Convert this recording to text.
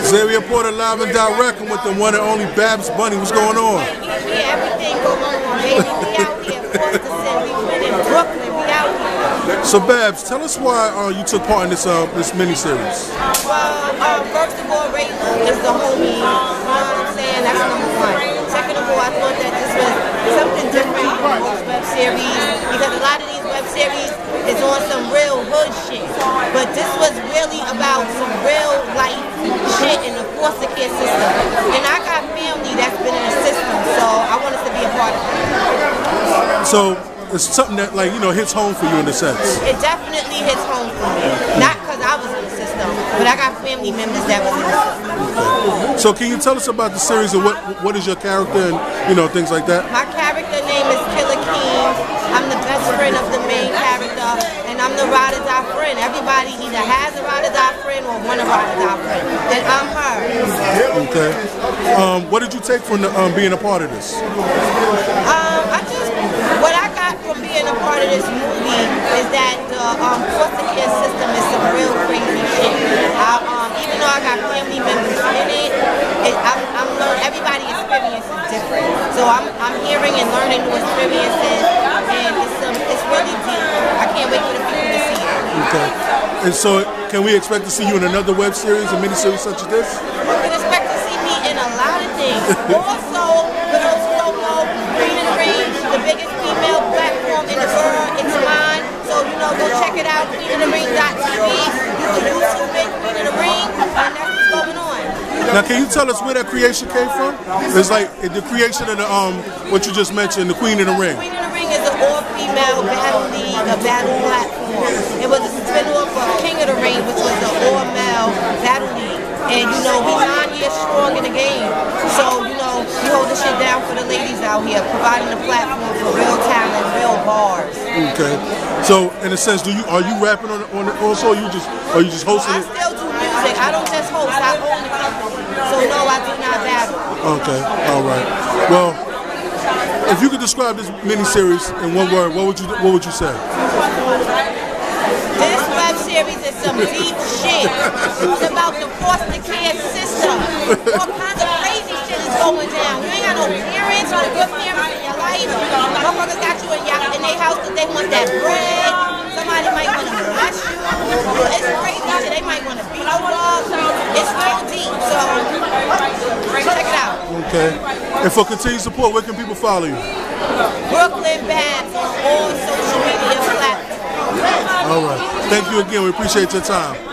Xavier Porter live and directing with the one and only Babs Bunny. What's going on? Yeah, everything going on, baby. We out here in Boston. We went in Brooklyn. We out here. So Babs, tell us why you took part in this miniseries. Well, first of all, Ray Luke is the homie. You know what I'm saying? That's number one. Second of all, I thought that this was something different from most web series, because a lot of these web series is on some real hood shit. But this was really about some real life shit in the foster care system. And I got family that's been in the system, so I wanted to be a part of it. So it's something that, like, you know, hits home for you in a sense. It definitely hits home for me. Not because I was in the system, but I got family members that was in the system. Okay. So can you tell us about the series and what is your character and, you know, things like that? My character name is Killer Keen. I'm the best friend of the main character, and I'm the ride or die friend. Everybody either has a ride or die friend or want a ride or die friend, and I'm her. Okay. What did you take from the, being a part of this? A part of this movie is that the foster care system is some real crazy shit. Even though I got family members in it, I'm learning. Everybody's experience is different, so I'm hearing and learning new experiences, and it's really deep. I can't wait for the people to see it. Okay. And so, can we expect to see you in another web series, a miniseries such as this? You can expect to see me in a lot of things. Also, for those who don't know, Queen and Reign, the biggest female platform in the world, it's mine, so you know, go check it out, queenoftheRing.tv, you can YouTube it, Queen of the Ring, and that's what's going on. Now can you tell us where that creation came from? It's like the creation of the, what you just mentioned, the Queen of the Ring. Queen of the Ring is an all-female battle league, a battle platform. It was a spin-off of King of the Ring, which was an all-male battle league, and you know, we 9 years strong in the game, so you know, we hold this shit down for the ladies out here, providing a platform for real talent, real bars. Okay. So in a sense, are you rapping on it also? Are you just hosting? No, I still do music. I don't just host. I own the company. So no, I do not battle. Okay. All right. Well, if you could describe this miniseries in one word, what would you say? This web series is some deep shit. It's about the foster care system. All kinds of crazy shit is going down. You ain't got no parents or good parents in your life. Motherfuckers got you in their house because they want that bread. Somebody might want to rush you. It's crazy shit. They might want to beat you up. It's real deep. So check it out. Okay. And for continued support, where can people follow you? Brooklyn Babs on all social media platforms. All right. Thank you again. We appreciate your time.